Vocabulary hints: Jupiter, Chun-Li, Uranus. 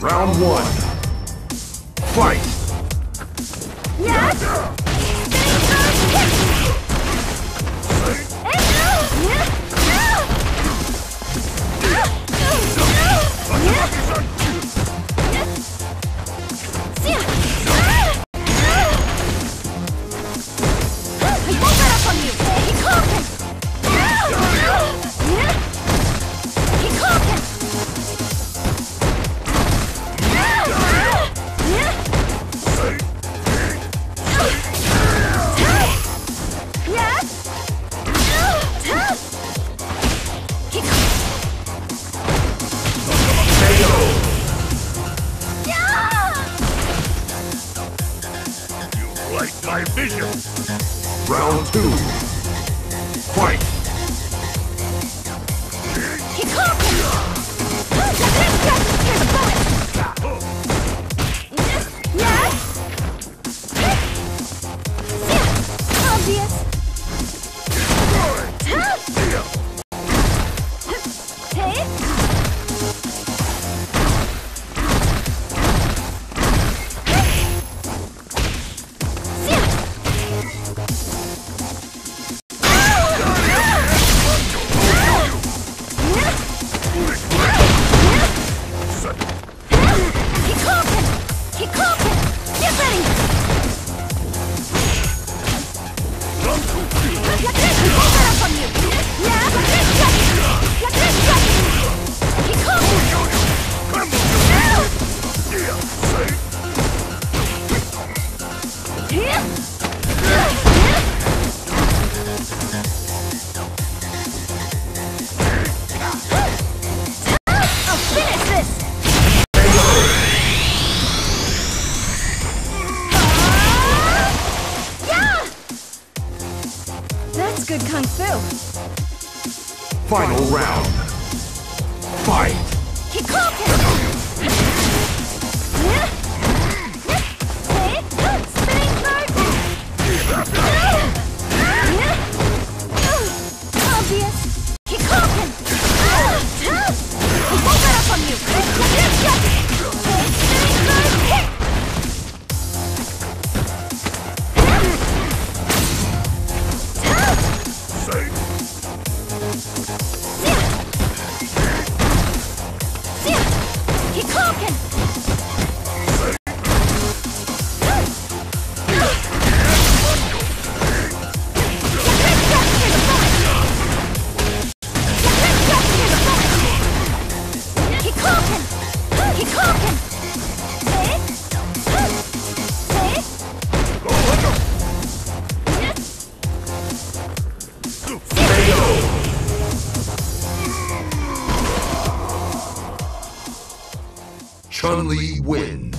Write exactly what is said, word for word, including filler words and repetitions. Round one. Fight! Yes! My vision. Round two. Fight. He caught me. Here's a bullet. Yes. Yeah. Obvious. Good kung fu. Final round. Fight. Kikoken. Chun-Li wins.